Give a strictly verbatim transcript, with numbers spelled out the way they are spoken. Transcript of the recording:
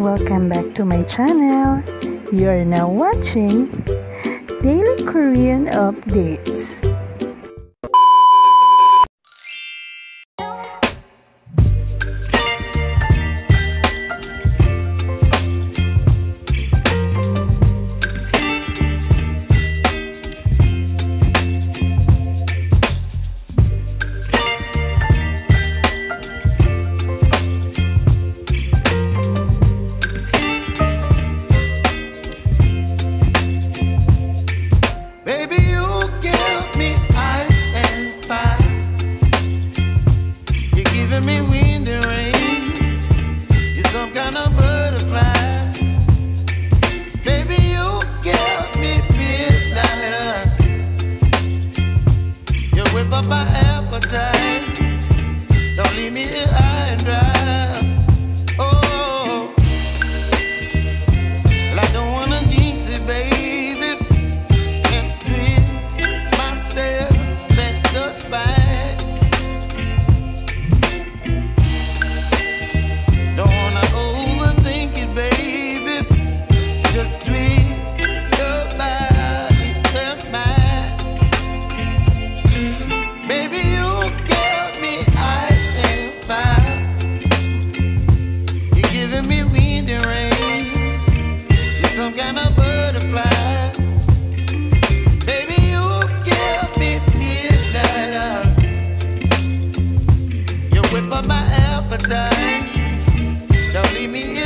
Welcome back to my channel. You are now watching Daily Korean Updates. My appetite, don't leave me here high and dry. Oh, well, I don't wanna jinx it, baby, and twist myself back the spine. Don't wanna overthink it, baby, it's just twist. But my appetite don't leave me